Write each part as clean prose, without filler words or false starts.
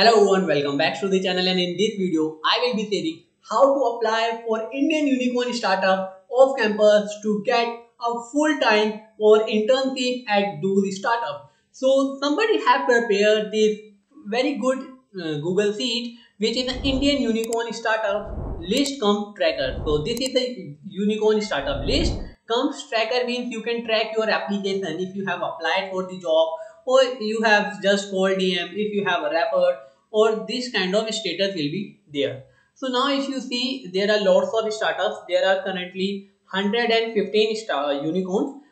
Hello everyone, welcome back to the channel, and in this video I will be sharing how to apply for Indian Unicorn Startup off campus to get a full-time or internship at Do the Startup. So somebody have prepared this very good Google sheet, which is an Indian Unicorn Startup list cum tracker. So this is the Unicorn Startup list. Comes tracker means you can track your application if you have applied for the job, or you have just called DM, if you have a rapper, or this kind of status will be there. So now if you see, there are lots of startups. There are currently 115 unicorns.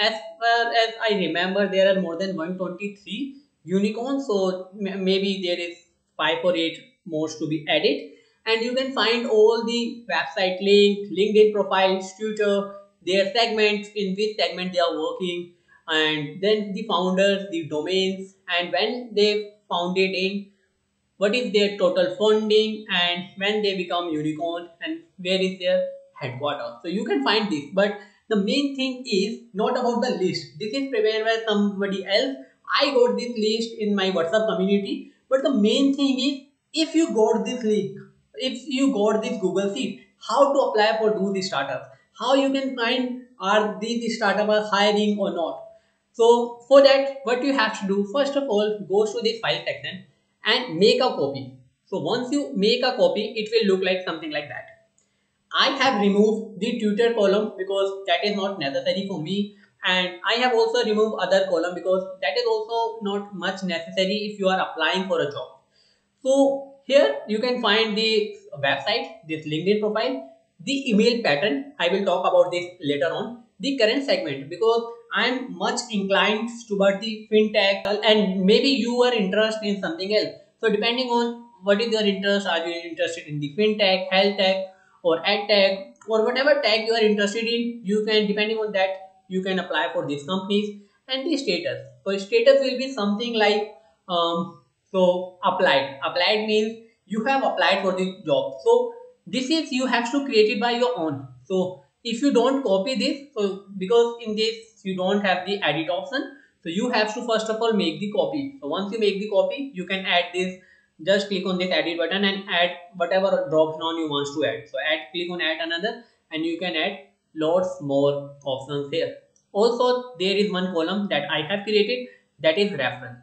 As far as I remember, there are more than 123 unicorns. So maybe there is 5 or 8 more to be added. And you can find all the website links, LinkedIn profiles, Twitter, their segments, in which segment they are working, and then the founders, the domains, and when they founded in, what is their total funding, and when they become unicorn, and where is their headquarters. So you can find this, but the main thing is not about the list. This is prepared by somebody else. I got this list in my WhatsApp community, but the main thing is, if you got this link, if you got this Google sheet, how to apply for Do the Startup, how you can find are these startups hiring or not. So for that, what you have to do, first of all, go to this file section and make a copy. So once you make a copy, it will look like something like that. I have removed the Twitter column because that is not necessary for me. And I have also removed other column because that is also not much necessary if you are applying for a job. So here you can find the website, this LinkedIn profile, the email pattern. I will talk about this later on. The current segment, because I am much inclined toward the fintech, and maybe you are interested in something else. So depending on what is your interest, are you interested in the fintech, health tech, or ad tech, or whatever tech you are interested in, you can, depending on that, you can apply for these companies. And the status, so status will be something like so applied means you have applied for the job. So this is, you have to create it by your own. So if you don't copy this, so because in this you don't have the edit option, so you have to first of all make the copy. So once you make the copy, you can add this, just click on this edit button and add whatever drop down you want to add. So add, click on add another, and you can add lots more options here. Also there is one column that I have created, that is reference.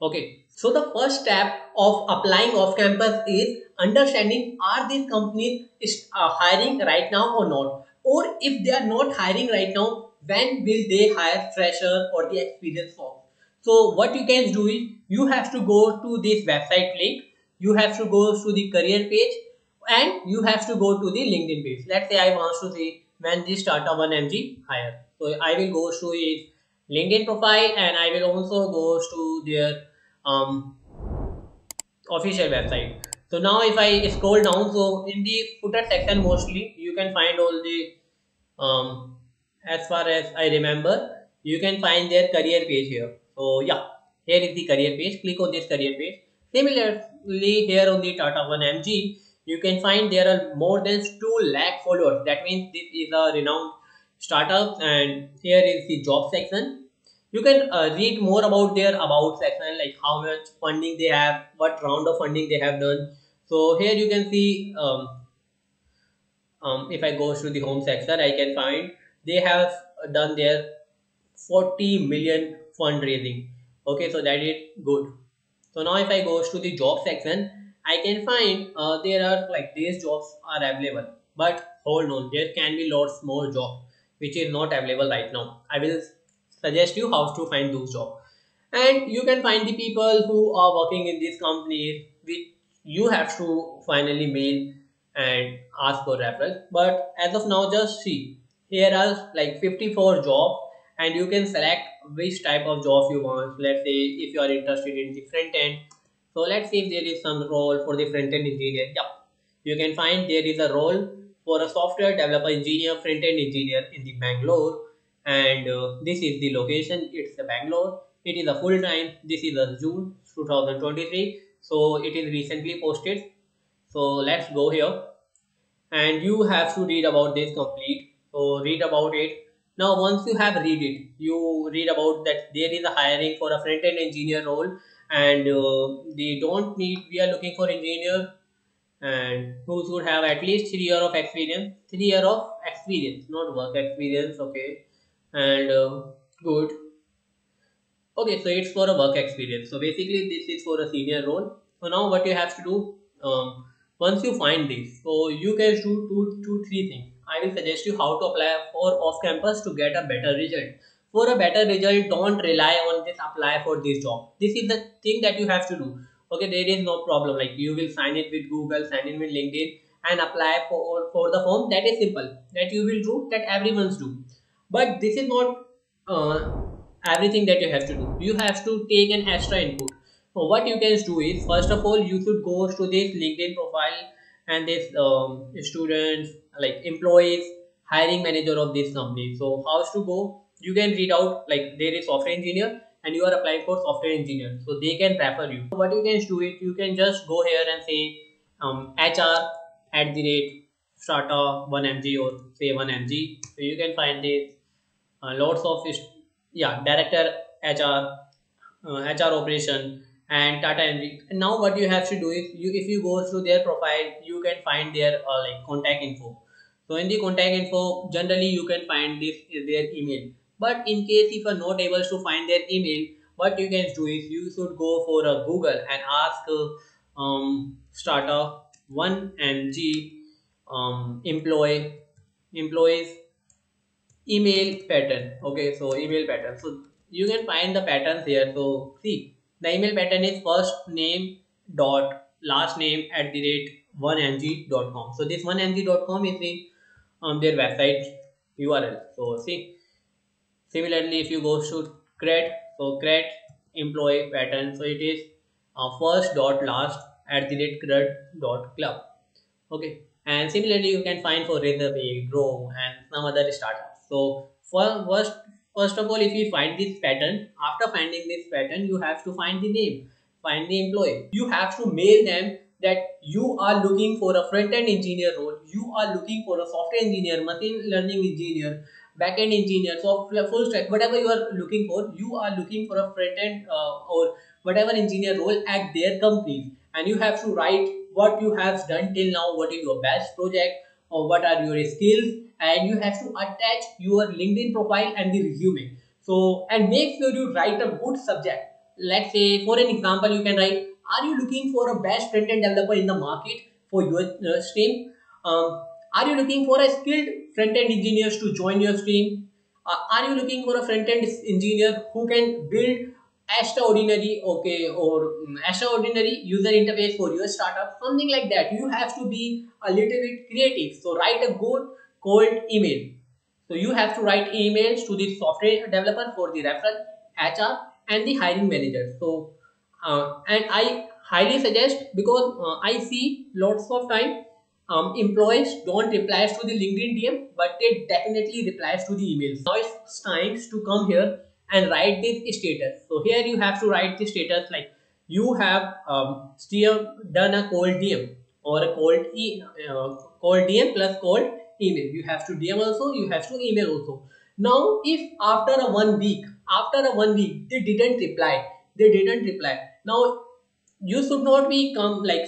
Okay, so the first step of applying off campus is understanding, are these companies hiring right now or not, or if they are not hiring right now, when will they hire fresher or the experienced folks. So what you can do is, you have to go to this website link, you have to go to the career page, and you have to go to the LinkedIn page. Let's say I want to see when this startup 1MG hire. So I will go to his LinkedIn profile, and I will also go to their official website. So now if I scroll down, so in the footer section mostly you can find all the as far as I remember, you can find their career page here. So yeah, here is the career page. Click on this career page. Similarly here on the Tata 1MG, you can find there are more than 2 lakh followers. That means this is a renowned startup, and here is the job section. You can read more about their about section, like how much funding they have, what round of funding they have done. So here you can see, if I go to the home section, I can find they have done their 40 million fundraising. Okay, so that is good. So now if I go to the job section, I can find there are like these jobs are available. But hold on, there can be lots more jobs which is not available right now. I will suggest you how to find those jobs, and you can find the people who are working in these companies, which you have to finally mail and ask for reference. But as of now, just see, here are like 54 jobs, and you can select which type of job you want. Let's say if you are interested in the front end, so let's see if there is some role for the front end engineer. Yeah, you can find there is a role for a software developer engineer, front end engineer in the Bangalore. And this is the location, it's the Bangalore. It is a full time. This is a June 2023, so it is recently posted. So let's go here, and you have to read about this complete. So read about it. Now once you have read it, you read about that there is a hiring for a front-end engineer role, and they don't need, we are looking for engineer and who should have at least 3 years of experience, not work experience, okay, and good. Okay, so it's for a work experience. So basically this is for a senior role. So now what you have to do, once you find this, so you can do two to three things. I will suggest you how to apply for off-campus to get a better result. For a better result, don't rely on this apply for this job. This is the thing that you have to do. Okay, there is no problem. Like you will sign in with Google, sign in with LinkedIn and apply for the form. That is simple. That you will do, that everyone's do. But this is not everything that you have to do. You have to take an extra input. So what you can do is, first of all, you should go to this LinkedIn profile and this students, like employees, hiring manager of this company. So how to go? You can read out, like there is software engineer and you are applying for software engineer. So they can refer you. So what you can do is, you can just go here and say HR@strata1mg or say 1mg. So you can find this lots of, director HR, HR operation and Tata Henry. Now what you have to do is, if you go through their profile, you can find their like contact info. So in the contact info, generally you can find this their email. But in case if you are not able to find their email, what you can do is you should go for a Google and ask Strata 1MG employees email pattern. Okay, so email pattern. So you can find the patterns here. So see, the email pattern is firstname.lastname@1mg.com. So this 1mg.com is the their website URL. So see, similarly if you go to Cred, so Cred employee pattern, so it is first.last@cred.club. Okay, and similarly you can find for Razorpay, Grow and some other startups. So first of all, if you find this pattern, after finding this pattern, you have to find the name, find the employee. You have to mail them that you are looking for a front-end engineer role, you are looking for a software engineer, machine learning engineer, back-end engineer, software, full stack, whatever you are looking for a front-end or whatever engineer role at their companies. And you have to write what you have done till now, what is your best project or what are your skills, and you have to attach your LinkedIn profile and the resume. So, and make sure you write a good subject. Let's say for an example, you can write, are you looking for a best front-end developer in the market for your stream? Are you looking for a skilled front-end engineers to join your stream? Are you looking for a front-end engineer who can build extraordinary, okay, or extraordinary user interface for your startup? Something like that. You have to be a little bit creative. So write a good cold email. So you have to write emails to the software developer for the referral, HR and the hiring manager. So and I highly suggest, because I see lots of time employees don't reply to the LinkedIn DM, but they definitely reply to the emails. Now it's time to come here and write this status. So here you have to write the status like you have still done a cold DM or a cold cold DM plus cold email. You have to DM also, you have to email also. Now if after a 1 week, they didn't reply, now you should not be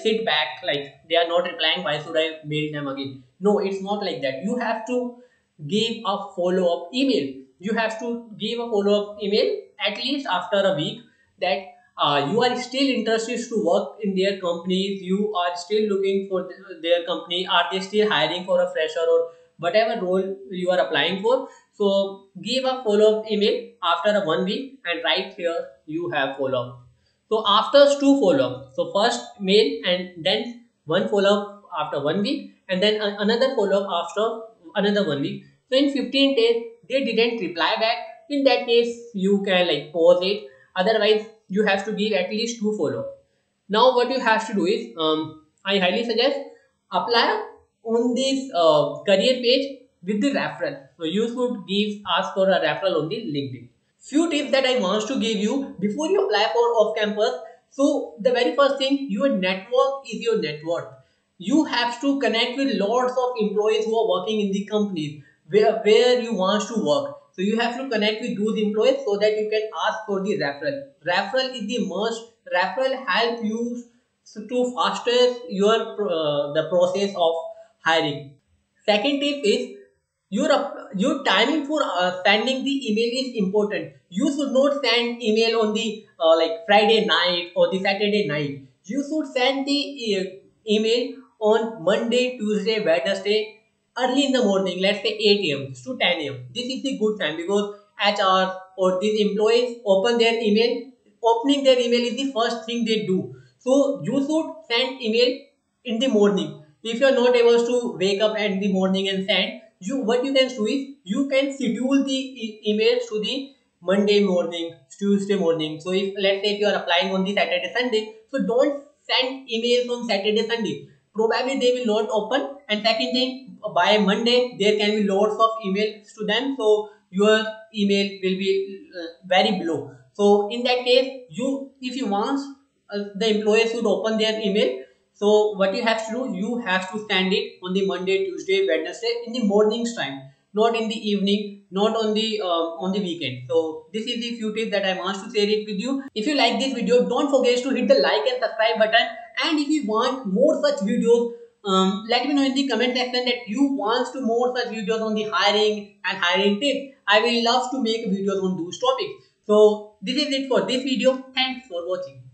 sit back like they are not replying, why should I mail them again? No, it's not like that. You have to give a follow-up email. You have to give a follow-up email at least after a week that you are still interested to work in their company, you are still looking for their company, are they still hiring for a fresher or whatever role you are applying for. So give a follow-up email after a 1 week and right here you have follow-up. So after two follow-up, so first mail and then one follow-up after 1 week and then another follow-up after another 1 week. So in 15 days they didn't reply back. In that case you can pause it, otherwise you have to give at least two follow-up. Now what you have to do is, I highly suggest apply on this career page with the referral. So you should ask for a referral on the LinkedIn. Few tips that I want to give you before you apply for off-campus. So the very first thing, your network is your net worth. You have to connect with lots of employees who are working in the companies where you want to work. So you have to connect with those employees so that you can ask for the referral. Referral is the most referral help you to faster your the process of hiring. Second tip is your timing for sending the email is important. You should not send email on the like Friday night or the Saturday night. You should send the email on Monday, Tuesday, Wednesday, early in the morning, let's say 8 AM to 10 AM. This is the good time because HR or these employees open their email. Opening their email is the first thing they do. So you should send email in the morning. If you are not able to wake up in the morning and send, what you can do is you can schedule the emails to the Monday morning, Tuesday morning. So if let's say if you are applying on the Saturday, Sunday, so don't send emails on Saturday, Sunday. Probably they will not open. And second thing, by Monday there can be loads of emails to them. So your email will be very low. So in that case, if you want the employees should open their email. So what you have to do, you have to send it on the Monday, Tuesday, Wednesday in the mornings time, not in the evening, not on the on the weekend. So this is the few tips that I want to share it with you. If you like this video, don't forget to hit the like and subscribe button. And if you want more such videos, let me know in the comment section that you want to more such videos on the hiring and hiring tips. I will love to make videos on those topics. So this is it for this video. Thanks for watching.